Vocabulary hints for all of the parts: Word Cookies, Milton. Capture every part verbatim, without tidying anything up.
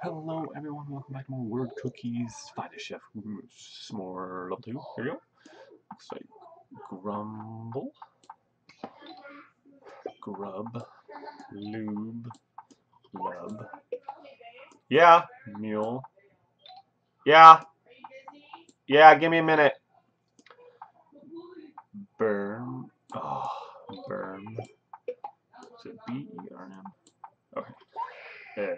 Hello everyone, welcome back to more Word Cookies. Find a chef s'more up to you. Here we go. Looks like grumble, grub, lube, lub. Yeah, mule. Yeah. Yeah, give me a minute. Berm. Oh, berm. Is it B E R M? Okay. Uh,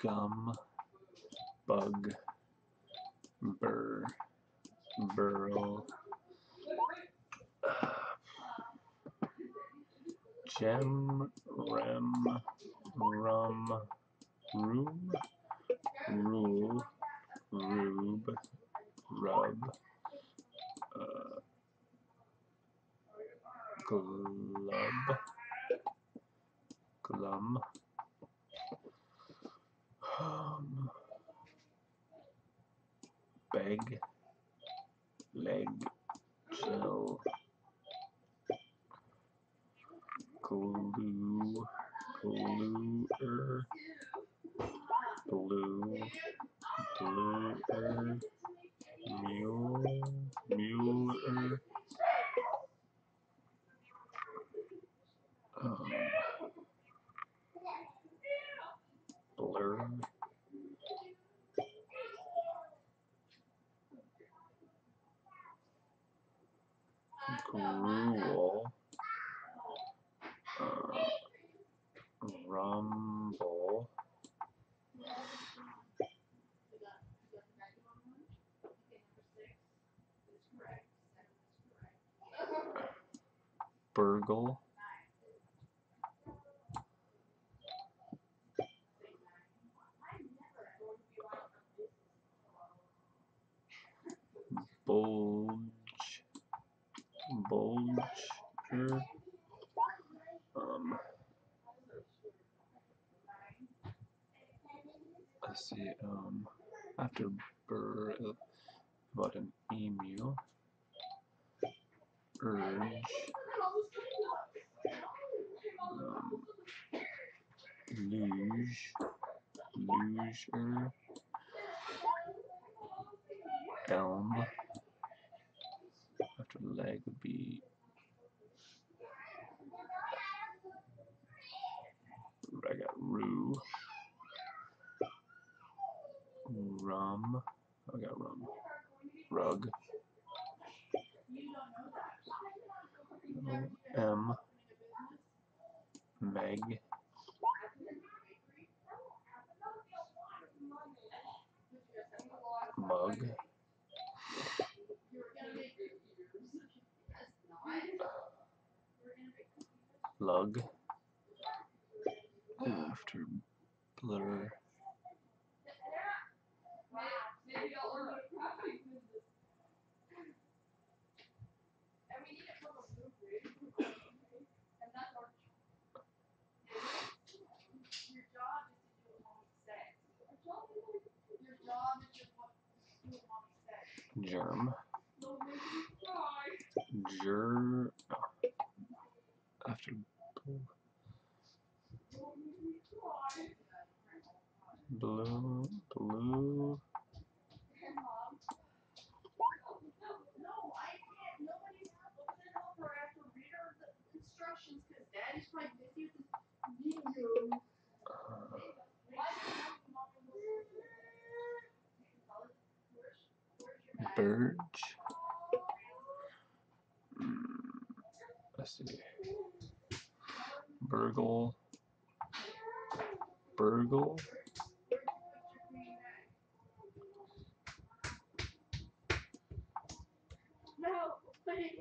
Gum, bug, burr, burl, uh, gem, rem, rum, room, rule, rube, rub, uh, glub, glum. Um, beg, leg, gel, glue, gluer, blue, bluer, mule, muler, um, blur, gruel, uh, rumble, burgle, bulge, bulger, um, let's see, um, after burr, about an emu, urge, um, luge, luger, elm, after leg would be I got rue, rum, I got rum, rug, m, meg, mug, lug, after blur, germ, ger, after blue, blue, uh, birch. Mm, let's see. Burgle, burgle, no, wait,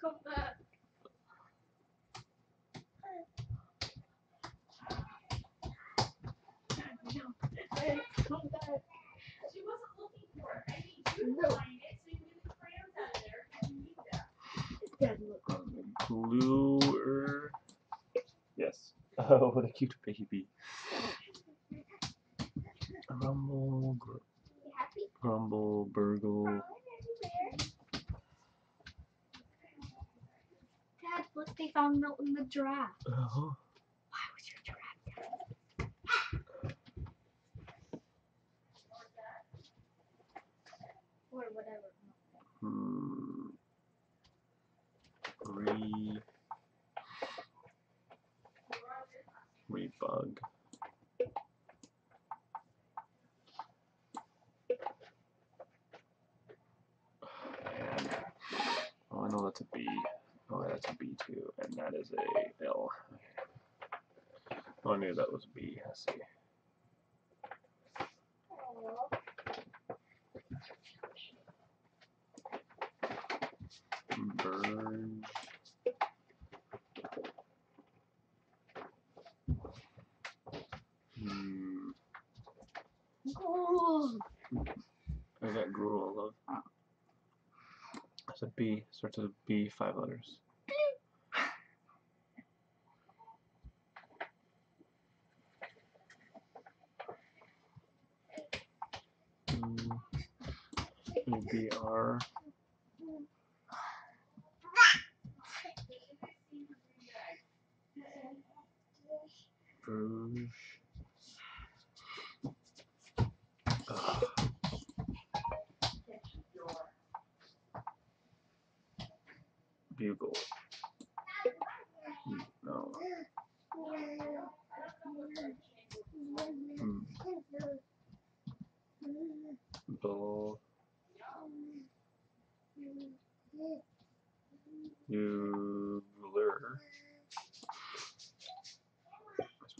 come back, no, wait, come back, she wasn't looking for it, I need you to find it, so you can put crayons out of there, I need that, it doesn't look like glue. Oh, what a cute baby. Grumble, gr grumble, burgle. Dad, look, they found Milton the giraffe. Uh-huh. Why was your giraffe dead? that's a B. Oh, that's a B two, and that is a L. Okay. Oh, I knew that was B. I see. Burn. Hmm. Is that gruel? It's a B. Starts with a B. Five letters. Mm. B R. Bruges. Ugh. Bugle. No. Mm. Bull. Bugler.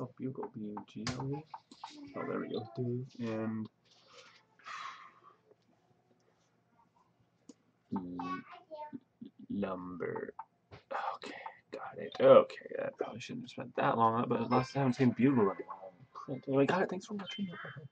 Oh, bugle, B U G L E. Oh, there we go. And lumber. Okay, got it. Okay, I probably shouldn't have spent that long on it, but I haven't seen bugle in a while. Anyway, got it. Thanks for watching.